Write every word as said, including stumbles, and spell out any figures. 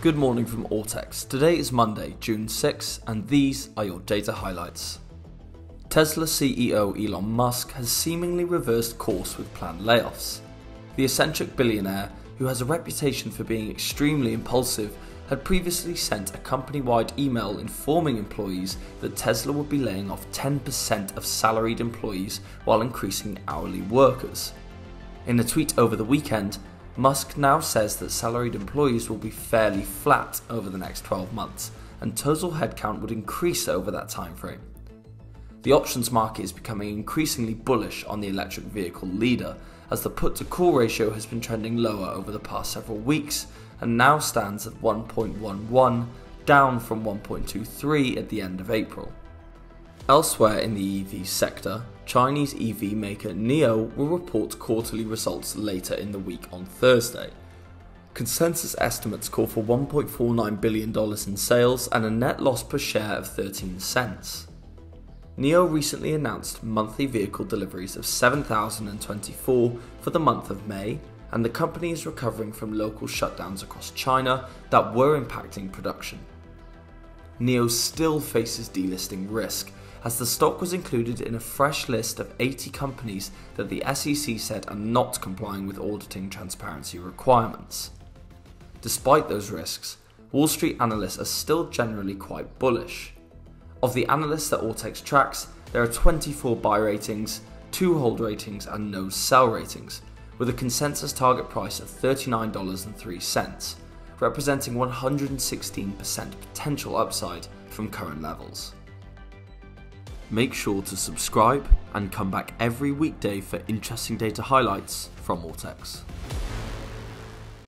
Good morning from Ortex. Today is Monday, June sixth, and these are your data highlights. Tesla C E O Elon Musk has seemingly reversed course with planned layoffs. The eccentric billionaire, who has a reputation for being extremely impulsive, had previously sent a company-wide email informing employees that Tesla would be laying off ten percent of salaried employees while increasing hourly workers. In a tweet over the weekend, Musk now says that salaried employees will be fairly flat over the next twelve months, and total headcount would increase over that timeframe. The options market is becoming increasingly bullish on the electric vehicle leader, as the put-to-call ratio has been trending lower over the past several weeks, and now stands at one point one one, down from one point two three at the end of April. Elsewhere in the E V sector, Chinese E V maker N I O will report quarterly results later in the week on Thursday. Consensus estimates call for one point four nine billion dollars in sales and a net loss per share of thirteen cents. N I O recently announced monthly vehicle deliveries of seven thousand twenty-four for the month of May, and the company is recovering from local shutdowns across China that were impacting production. N I O still faces delisting risk, as the stock was included in a fresh list of eighty companies that the S E C said are not complying with auditing transparency requirements. Despite those risks, Wall Street analysts are still generally quite bullish. Of the analysts that Ortex tracks, there are twenty-four buy ratings, two hold ratings and no sell ratings, with a consensus target price of thirty-nine dollars and three cents, representing one hundred sixteen percent potential upside from current levels. Make sure to subscribe and come back every weekday for interesting data highlights from Ortex.